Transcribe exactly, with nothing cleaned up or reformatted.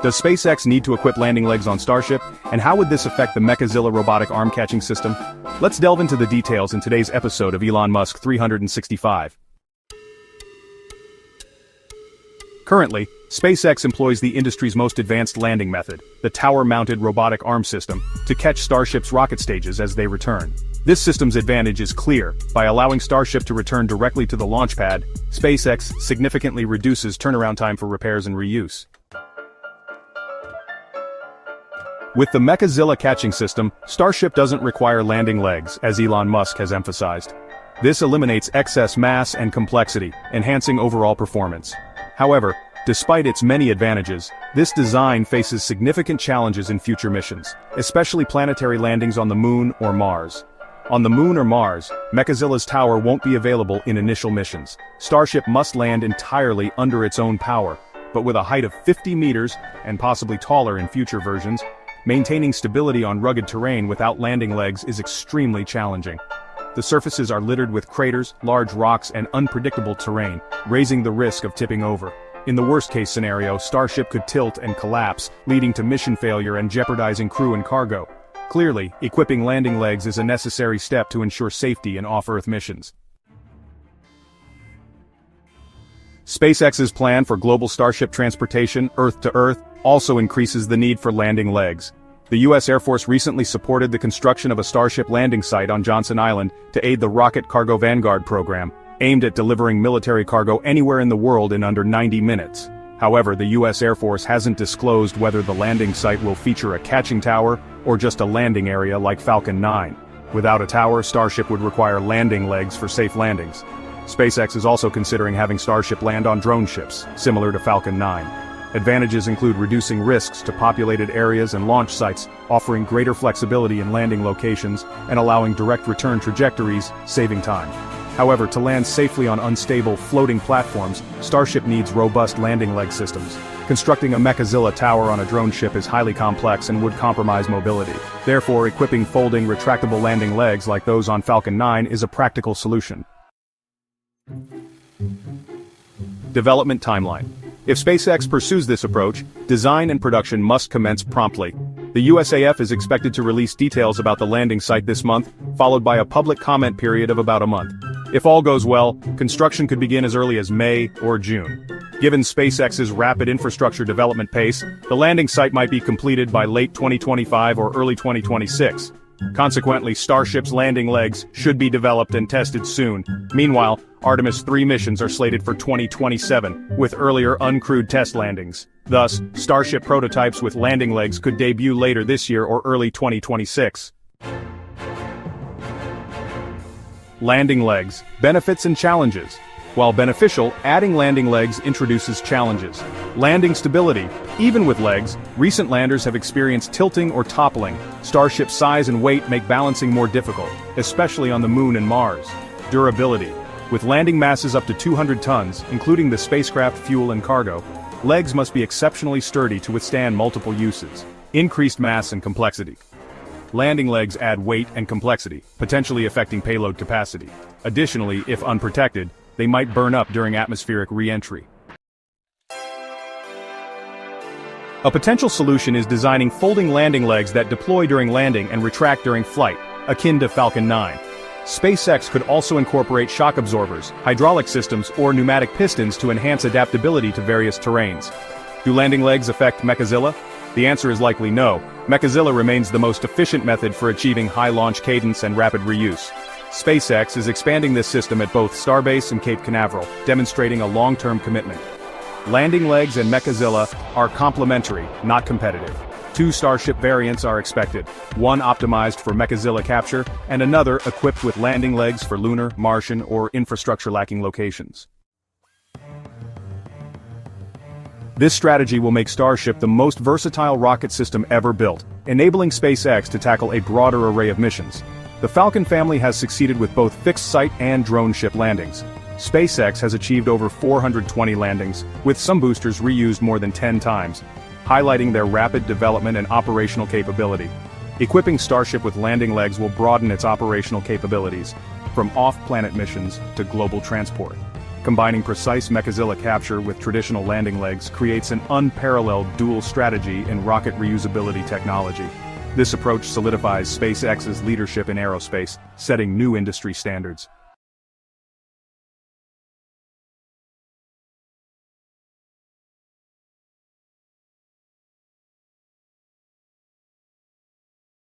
Does SpaceX need to equip landing legs on Starship, and how would this affect the Mechazilla robotic arm-catching system? Let's delve into the details in today's episode of Elon Musk three sixty-five. Currently, SpaceX employs the industry's most advanced landing method, the tower-mounted robotic arm system, to catch Starship's rocket stages as they return. This system's advantage is clear. By allowing Starship to return directly to the launch pad, SpaceX significantly reduces turnaround time for repairs and reuse. With the Mechazilla catching system, Starship doesn't require landing legs, as Elon Musk has emphasized. This eliminates excess mass and complexity, enhancing overall performance. However, despite its many advantages, this design faces significant challenges in future missions, especially planetary landings on the Moon or Mars. On the Moon or Mars, Mechazilla's tower won't be available in initial missions. Starship must land entirely under its own power, but with a height of fifty meters, and possibly taller in future versions. Maintaining stability on rugged terrain without landing legs is extremely challenging. The surfaces are littered with craters, large rocks, and unpredictable terrain, raising the risk of tipping over. In the worst-case scenario, Starship could tilt and collapse, leading to mission failure and jeopardizing crew and cargo. Clearly, equipping landing legs is a necessary step to ensure safety in off-Earth missions. SpaceX's plan for global Starship transportation, Earth-to-Earth, also increases the need for landing legs. The U S Air Force recently supported the construction of a Starship landing site on Johnson Island to aid the Rocket Cargo Vanguard program, aimed at delivering military cargo anywhere in the world in under ninety minutes. However, the U S Air Force hasn't disclosed whether the landing site will feature a catching tower or just a landing area like Falcon nine. Without a tower, Starship would require landing legs for safe landings. SpaceX is also considering having Starship land on drone ships, similar to Falcon nine. Advantages include reducing risks to populated areas and launch sites, offering greater flexibility in landing locations, and allowing direct return trajectories, saving time. However, to land safely on unstable, floating platforms, Starship needs robust landing leg systems. Constructing a Mechazilla tower on a drone ship is highly complex and would compromise mobility. Therefore, equipping folding, retractable landing legs like those on Falcon nine is a practical solution. Development timeline. If SpaceX pursues this approach, design and production must commence promptly. The U S A F is expected to release details about the landing site this month, followed by a public comment period of about a month. If all goes well, construction could begin as early as May or June. Given SpaceX's rapid infrastructure development pace, the landing site might be completed by late twenty twenty-five or early twenty twenty-six. Consequently, Starship's landing legs should be developed and tested soon. Meanwhile, Artemis three missions are slated for twenty twenty-seven, with earlier uncrewed test landings. Thus, Starship prototypes with landing legs could debut later this year or early twenty twenty-six. Landing legs, benefits and challenges. While beneficial, adding landing legs introduces challenges. Landing stability. Even with legs, recent landers have experienced tilting or toppling. Starship's size and weight make balancing more difficult, especially on the Moon and Mars. Durability. With landing masses up to two hundred tons, including the spacecraft fuel and cargo, legs must be exceptionally sturdy to withstand multiple uses. Increased mass and complexity. Landing legs add weight and complexity, potentially affecting payload capacity. Additionally, if unprotected, they might burn up during atmospheric re-entry. A potential solution is designing folding landing legs that deploy during landing and retract during flight, akin to Falcon nine. SpaceX could also incorporate shock absorbers, hydraulic systems, or pneumatic pistons to enhance adaptability to various terrains. Do landing legs affect Mechazilla? The answer is likely no. Mechazilla remains the most efficient method for achieving high launch cadence and rapid reuse. SpaceX is expanding this system at both Starbase and Cape Canaveral, demonstrating a long-term commitment. Landing legs and Mechazilla are complementary, not competitive. Two Starship variants are expected, one optimized for Mechazilla capture, and another equipped with landing legs for lunar, Martian, or infrastructure-lacking locations. This strategy will make Starship the most versatile rocket system ever built, enabling SpaceX to tackle a broader array of missions. The Falcon family has succeeded with both fixed-site and drone ship landings. SpaceX has achieved over four hundred twenty landings, with some boosters reused more than ten times. Highlighting their rapid development and operational capability. Equipping Starship with landing legs will broaden its operational capabilities, from off-planet missions to global transport. Combining precise Mechazilla capture with traditional landing legs creates an unparalleled dual strategy in rocket reusability technology. This approach solidifies SpaceX's leadership in aerospace, setting new industry standards.